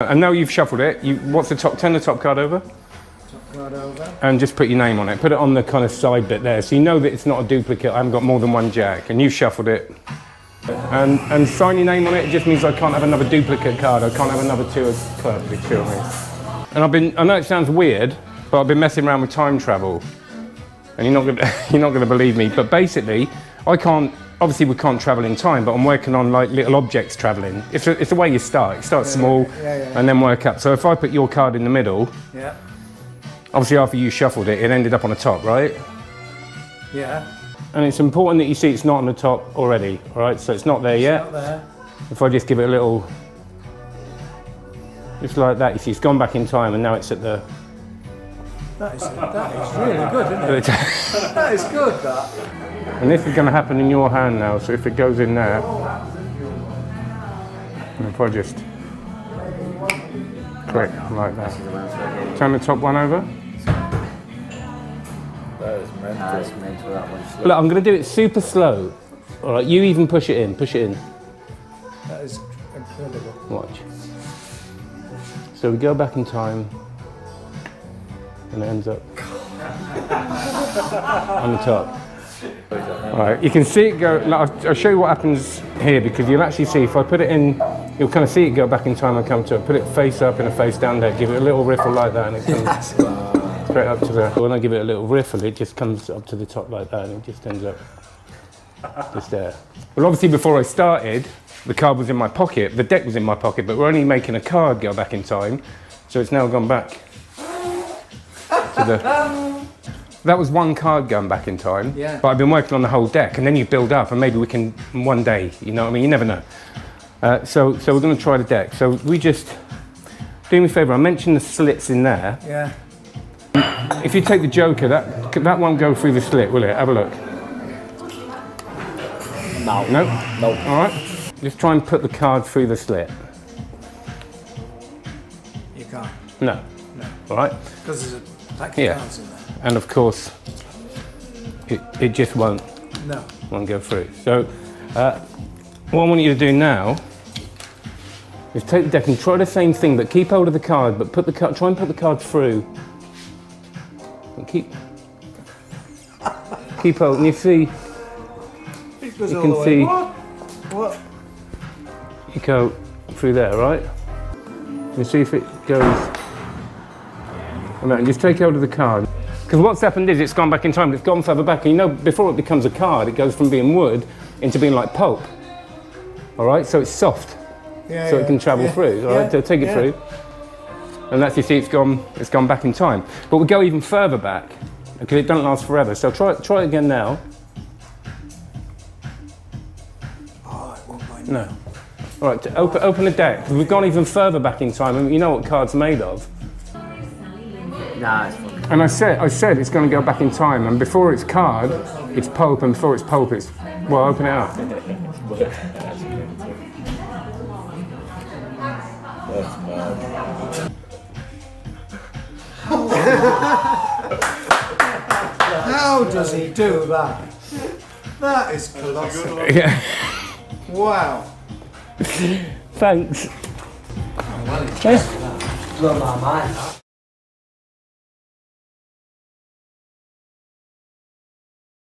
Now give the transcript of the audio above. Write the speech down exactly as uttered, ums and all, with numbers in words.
And now you've shuffled it, you, what's the top, turn the top card over. Top card over. And just put your name on it. Put it on the kind of side bit there, so you know that it's not a duplicate, I haven't got more than one jack. And you've shuffled it. And, and sign your name on it, it just means I can't have another duplicate card, I can't have another two of club, if you know what I mean. And I've been, I know it sounds weird, but I've been messing around with time travel. And you're not gonna, you're not gonna believe me, but basically, I can't, obviously we can't travel in time, but I'm working on like little objects traveling. It's, a, it's the way you start. You start yeah, small yeah, yeah, yeah. and then work up. So if I put your card in the middle, yeah. obviously after you shuffled it, it ended up on the top, right? Yeah. And it's important that you see it's not on the top already, all right? So it's not there it's yet. Not there. If I just give it a little, just like that, you see it's gone back in time and now it's at the... That is, that is really good, isn't it? That is good, that. And this is going to happen in your hand now, so if it goes in there... And if I just... click, like that. Turn the top one over. That is mental, that one. Look, I'm going to do it super slow. All right, you even push it in, push it in. That is incredible. Watch. So we go back in time. And it ends up on the top. All right, you can see it go, like, I'll, I'll show you what happens here because you'll actually see, if I put it in, you'll kind of see it go back in time and come to it. Put it face up and a face down there, give it a little riffle like that and it comes straight up to the, when I give it a little riffle, it just comes up to the top like that and it just ends up just there. Well, obviously before I started, the card was in my pocket, the deck was in my pocket, but we're only making a card go back in time, so it's now gone back. The, that was one card gun back in time, yeah. but I've been working on the whole deck, and then you build up, and maybe we can one day, you know what I mean? You never know. Uh, so, so we're going to try the deck. So we just, do me a favour, I mentioned the slits in there. Yeah. If you take the Joker, that, that won't go through the slit, will it? Have a look. No. No? No. All right. Just try and put the card through the slit. You can't? No. No. All right. Because there's a... Yeah, and of course, it, it just won't, no. won't go through. So, uh, what I want you to do now is take the deck and try the same thing, but keep hold of the card, but put the card, try and put the card through. And keep, keep hold, and you see, you can see, what? What? You go through there, right? You see if it goes. And just take hold of the card. Because what's happened is it's gone back in time, but it's gone further back. And you know, before it becomes a card, it goes from being wood into being like pulp. All right, so it's soft. Yeah, so yeah. it can travel yeah. through, all yeah. right? So take it yeah. through. And that's, you see, it's gone, it's gone back in time. But we go even further back, because it doesn't last forever. So try, try it again now. Oh, it won't mind. No. All right, open, open the deck. We've gone even further back in time, and you know what card's made of. Nah, and I said, I said it's going to go back in time, and before it's card, it's pulp, and before it's pulp, it's... Well, open it up. How does he do that? That is colossal. Yeah. Wow. Thanks. Oh, well, it's just, yeah. Blow my mind.